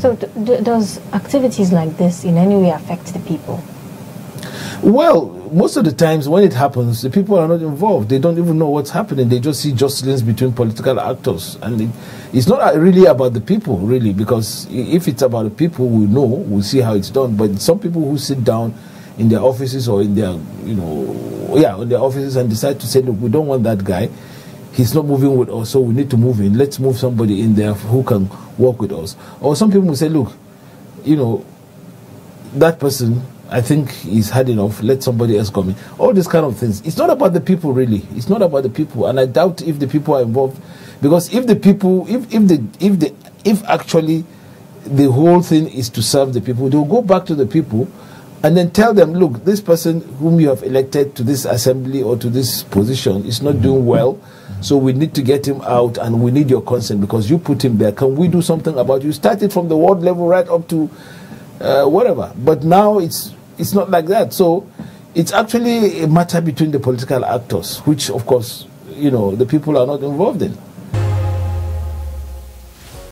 So does activities like this in any way affect the people? Well, most of the times when it happens, the people are not involved. They don't even know what's happening. They just see justlings between political actors. And it's not really about the people, really, because if it's about the people, we know, we'll see how it's done. But some people who sit down in their offices or in their, in their offices and decide to say, look, we don't want that guy. He's not moving with us, so we need to move in. Let's move somebody in there who can work with us. Or some people will say, look, that person, I think he's had enough, let somebody else come in. All these kind of things. It's not about the people, really. It's not about the people. And I doubt if the people are involved. Because if the people, if actually the whole thing is to serve the people, they'll go back to the people and then tell them, look, this person whom you have elected to this assembly or to this position is not doing well, so we need to get him out and we need your consent because you put him there. Can we do something about you? Start it from the ward level right up to whatever. But now it's not like that. So it's actually a matter between the political actors, which, of course, the people are not involved in.